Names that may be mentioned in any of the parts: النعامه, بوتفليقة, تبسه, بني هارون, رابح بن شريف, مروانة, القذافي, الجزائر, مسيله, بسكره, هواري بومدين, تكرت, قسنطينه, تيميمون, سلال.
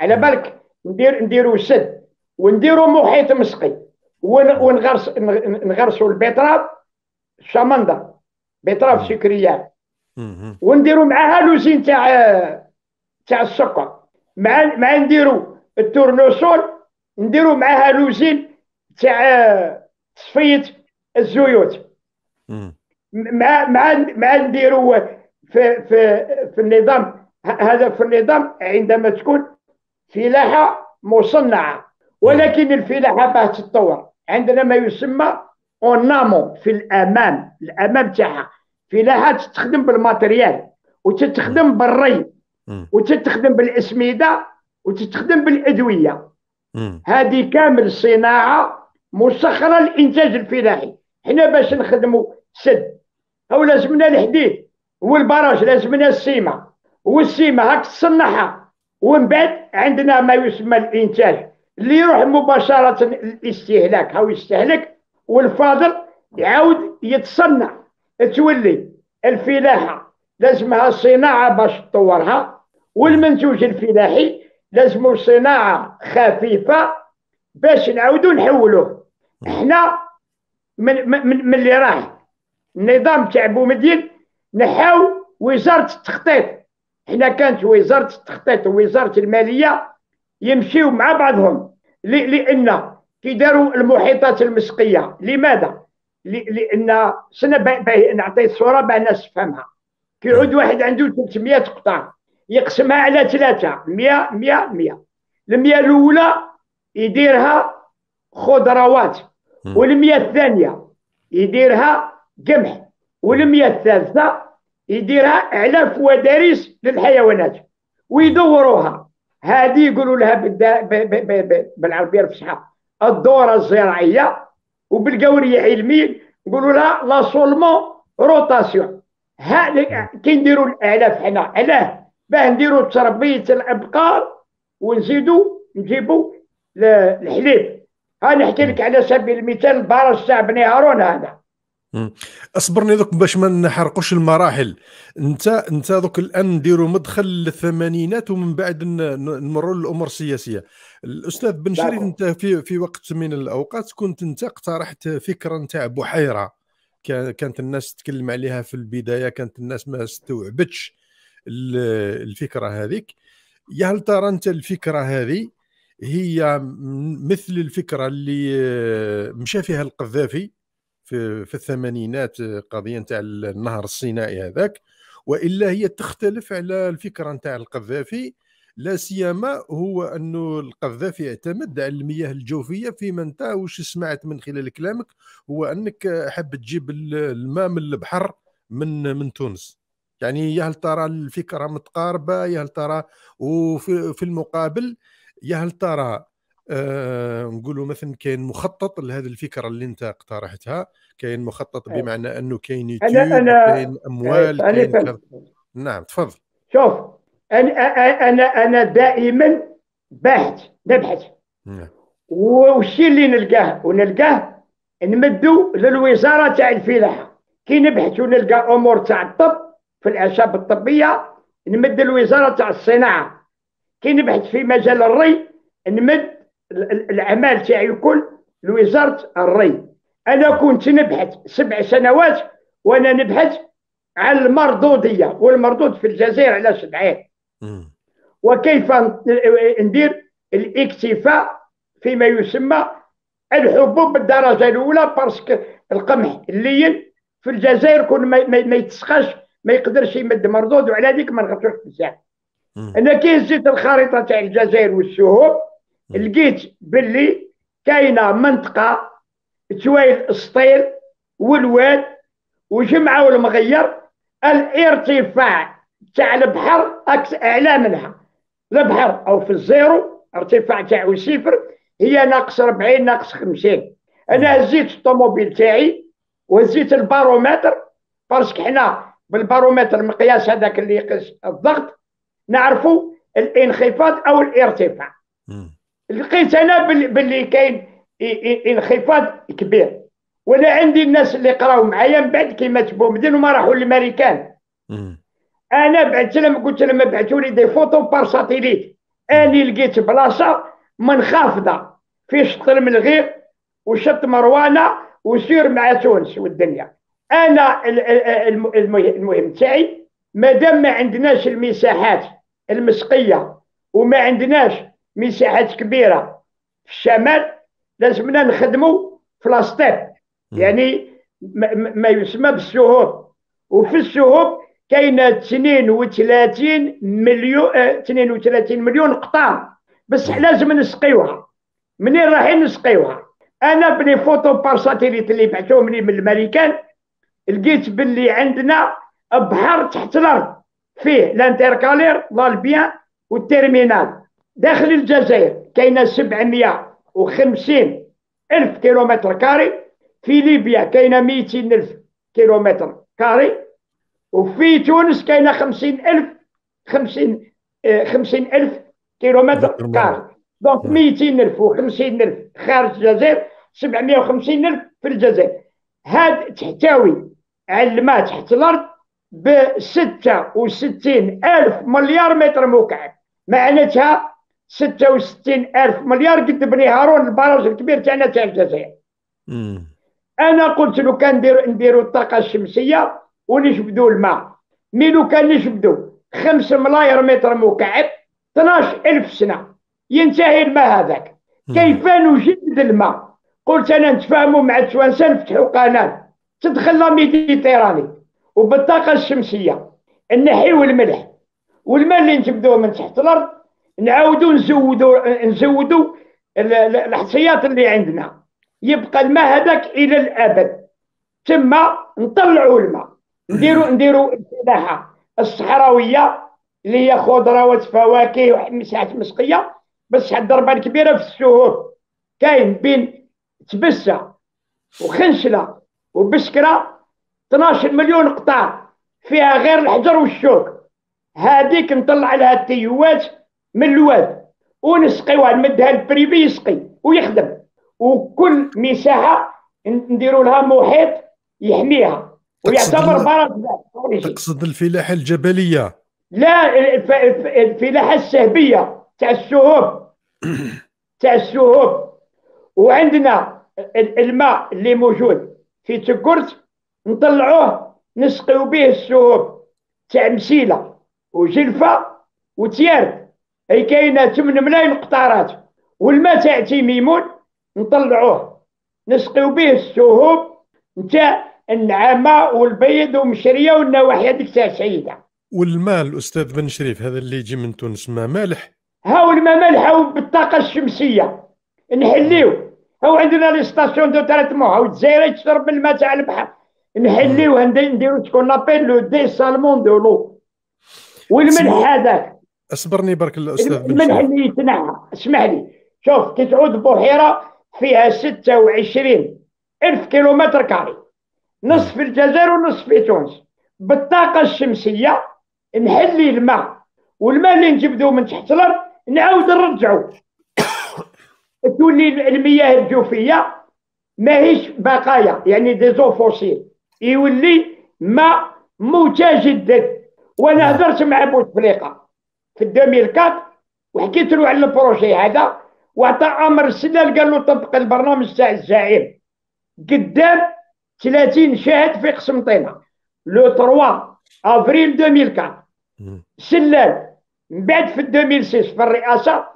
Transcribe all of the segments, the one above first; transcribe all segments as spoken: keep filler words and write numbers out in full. على بالك ندير نديروا سد ونديروا محيط مسقي ونغرس نغرسوا البتراب الشمندر بتراب سكريات ونديروا معاها لوزين تاع تاع السكر مع مع نديروا التورنوسول نديروا معاها لوزين تاع تصفيه الزيوت مع مع مع نديروا في في في النظام هذا في النظام عندما تكون فلاحه مصنعه ولكن الفلاحه باه تتطور عندنا ما يسمى اونامو في الامام الامام تاعها فلاحه تستخدم بالماتريال وتتخدم بالري وتتخدم بالاسمده وتتخدم بالادويه هذه كامل صناعه مسخره للانتاج الفلاحي حنا باش نخدموا سد او لازمنا الحديد والبراج لازمنا السيمه والسيمه هاك تصنعها ومن بعد عندنا ما يسمى الانتاج اللي يروح مباشره للاستهلاك او يستهلك والفاضل يعاود يتصنع تولي الفلاحه لازمها صناعه باش تطورها والمنتوج الفلاحي لازمو صناعه خفيفه باش نعاودو نحولوه احنا من من من اللي راه النظام تاع بومدين نحاو وزاره التخطيط حنا كانت وزاره التخطيط ووزاره الماليه يمشيو مع بعضهم لان كي داروا المحيطات المسقيه لماذا؟ لان سنه نعطي الصوره باه الناس تفهمها كي يعود واحد عنده ثلاثمائة قطعه يقسمها على ثلاثه مئة مئة مئة المئة الاولى يديرها خضروات والمئة الثانيه يديرها قمح والمئة الثالثه يديرها اعلاف وداريس للحيوانات ويدوروها هذه يقولوا لها بالعربيه الفصحى الدوره الزراعيه وبالقوريه علميا نقولوا لها لا سولمون روتاسيون كي نديروا الاعلاف حنا علاه باه نديروا تربيه الابقار ونزيدوا نجيبوا الحليب ها نحكي لك على سبيل المثال البراج تاع بني هارون هذا اصبرني دوك باش ما نحرقوش المراحل انت انت دوك الان نديروا مدخل للثمانينات ومن بعد نمروا للامور السياسيه الاستاذ بن شريف انت في في وقت من الاوقات كنت انت اقترحت فكره نتاع بحيره كانت الناس تتكلم عليها في البدايه كانت الناس ما استوعبتش الفكره هذيك يا هل ترى انت الفكره هذه هي مثل الفكره اللي مشى فيها القذافي في في الثمانينات قضيه نتاع النهر الصناعي هذاك والا هي تختلف على الفكره نتاع القذافي لا سيما هو انه القذافي اعتمد على المياه الجوفيه فيما انت واش سمعت من خلال كلامك هو انك حاب تجيب الماء من البحر من من تونس يعني يا هل ترى الفكره متقاربه يا هل ترى وفي في المقابل يا هل ترى أه نقولوا مثلا كاين مخطط لهذه الفكره اللي انت اقترحتها كاين مخطط بمعنى انه كاين يوتيوب كاين اموال كاين كذا نعم تفضل شوف انا انا انا دائما باحث نبحث والشيء اللي نلقاه ونلقاه نمدو للوزاره تاع الفلاحه كي نبحث ونلقى امور تاع الطب في الاعشاب الطبيه نمد الوزاره تاع الصناعه كي نبحث في مجال الري نمد الأعمال تاعي كل لوزارة الري أنا كنت نبحث سبع سنوات وأنا نبحث على المردودية والمردود في الجزائر على سبعين وكيف ندير الاكتفاء فيما يسمى الحبوب بالدرجة الأولى باسكو القمح اللين في الجزائر كون ما يتسخاش ما يقدرش يمد مردود وعلى ذيك ما نغطوش بزاف أنا كي هزيت الخريطة تاع الجزائر والسهوب لقيت باللي كاينه منطقه توايل السطيل والواد وجمعه والمغير الارتفاع تاع البحر اعلى منها البحر او في الزيرو ارتفاع تاعو صفر هي ناقص أربعين ناقص خمسين انا هزيت الطوموبيل تاعي وهزيت البارومتر باسكو حنا بالبارومتر المقياس هذاك اللي يقيس الضغط نعرفوا الانخفاض او الارتفاع لقيت انا باللي كاين انخفاض كبير وانا عندي الناس اللي قراو معايا من بعد كي مات بومدين وما راحوا للامريكان انا بعثت لهم قلت لهم ابعثوا لي دي فوتو بار ساتيليت أنا لقيت بلاصة منخفضة في شطر من الغير وشط مروانة وسير مع تونس والدنيا. أنا المهم تاعي مادام ما عندناش المساحات المسقية وما عندناش مساحات كبيرة في الشمال لازمنا نخدموا في لاستيب، يعني ما يسمى بالسهوب. وفي السهوب كاين اثنين وثلاثين مليون اثنين وثلاثين مليون قطار، بصح لازم نسقيوها. منين رايحين نسقيوها؟ انا بلي فوتو بار ساتيليت اللي بعثوهم لي من الامريكان لقيت باللي عندنا بحر تحت الارض فيه لانتركالير لالبيان والتيرمينال. داخل الجزائر كاينه سبعمائة وخمسين ألف كيلومتر كاري، في ليبيا كاينه مئتين ألف كيلومتر كاري، وفي تونس كاينه خمسين ألف خمسين ألف كيلومتر كاري. دونك مئتين ألف وخمسين ألف خارج الجزائر، سبعمائة وخمسين ألف في الجزائر. هاد تحتوي على الماء تحت الارض ب ستة وستين ألف مليار متر مكعب، معناتها ستة وستين ألف مليار قد بني هارون البراج الكبير تاعنا تاع الجزائر. انا قلت لو كان نديرو نديرو الطاقه الشمسيه ونجبدوا الماء، مي لو كان نجبدوا خمسة ملاير متر مكعب اثناش ألف سنه ينتهي الماء هذاك. كيف نجدد الماء؟ قلت انا نتفاهموا مع التوانسه نفتحوا قناه تدخل لا ميديتيراني، وبالطاقه الشمسيه نحيو الملح والماء اللي نجبدوه من تحت الارض نعاودو نزودو نزودو الاحتياط اللي عندنا، يبقى الماء هذاك الى الابد. تما نطلعوا الماء، نديرو نديرو الفلاحه الصحراويه اللي هي خضروات فواكه ومساحات مسقيه، بصح الضربه الكبيره في السهول كاين بين تبسه وخنشله وبسكره اثناش مليون قطار فيها غير الحجر والشوك. هذيك نطلع لها التيوات من الواد ونسقيوها، نمدها للبريبي يسقي ويخدم، وكل مساحه نديروا لها محيط يحميها ويعتبر بركه. تقصد الفلاحه الجبليه؟ لا، الفلاحه السهبيه تاع السهوب تاع السهوب. وعندنا الماء اللي موجود في تكرت نطلعوه نسقيو به السهوب تاع مسيله وجلفه وتيارب، اي كاينه ثمانية ملايين قطارات. والماء تاع تيميمون نطلعوه نسقيو به السهوب نتاع النعامه والبيض ومشريه والنواحي هذيك تاع سعيده. والماء الاستاذ بن شريف هذا اللي يجي من تونس ما مالح؟ هاو الماء مالح، هاو بالطاقه الشمسيه نحليوه. هاو عندنا لي ستاسيون دو تريتمون، هاو الجزائر تشرب من الماء تاع البحر نحليوه، نديرو سكون لابيل لو دي سالمون دو لو والملح هذاك. اصبرني برك الاستاذ بن شريف، الملح اللي يتنحى. اسمح لي، شوف كي تعود بحيره فيها ستة وعشرين ألف كيلومتر كاري، نصف في الجزائر ونصف في تونس. بالطاقه الشمسيه نحلي الماء، والماء اللي نجبدوه من تحت الارض نعاود نرجعوه. تولي المياه الجوفيه ماهيش بقايا، يعني ديزو فوسيل، يولي ماء متجدد. وانا هدرت مع بوتفليقة في ألفين وأربعة وحكيت له على البروجي هذا، وعطى امر سلال قال له طبق البرنامج تاع الزعيم قدام ثلاثين شاهد في قسنطينه لو ثلاثة أفريل ألفين وأربعة. سلال من بعد في ألفين وستة في الرئاسه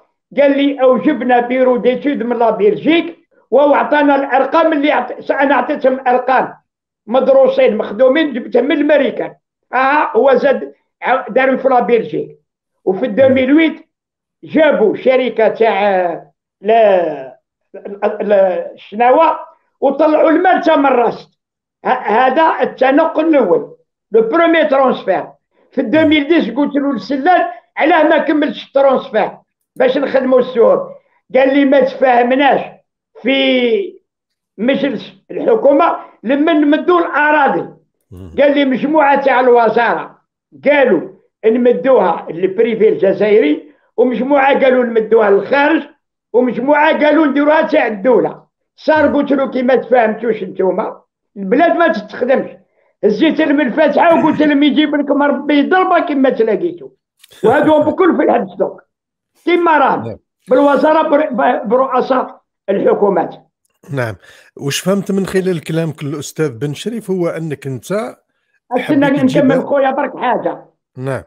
قال لي اوجبنا بيرو ديتود من لا بلجيك، وهو عطانا الارقام اللي عط... انا عطيتهم ارقام مدروسين مخدومين جبتهم من الامريكان. اه هو زاد دارهم في لا بلجيك. وفي ألفين وثمانية جابوا شركه تاع الشناوه وطلعوا الماء تاع من الراس. هذا التنقل الاول، لو برومي ترونسفير. في ألفين وعشرة قلت له لسلال علاه ما كملتش الترونسفير باش نخدموا السهوب، قال لي ما تفاهمناش في مجلس الحكومه لما نمدوا الاراضي. قال لي مجموعه تاع الوزاره قالوا نمدوها للبريفي الجزائري، ومجموعه قالوا نمدوها للخارج، ومجموعه قالوا نديروها تاع الدوله. صار قلت له كي ما تفاهمتوش نتوما البلاد ما تتخدمش. هزيت لهم الفاتحه وقلت لهم يجيب لكم ربي ضربه كما تلاقيتو، وهذو بكل في الحدث. كما راه بالوزاره برؤساء الحكومات. نعم، واش فهمت من خلال كلامك الاستاذ بن شريف هو انك انت. استناني نكمل خويا برك حاجه. نعم.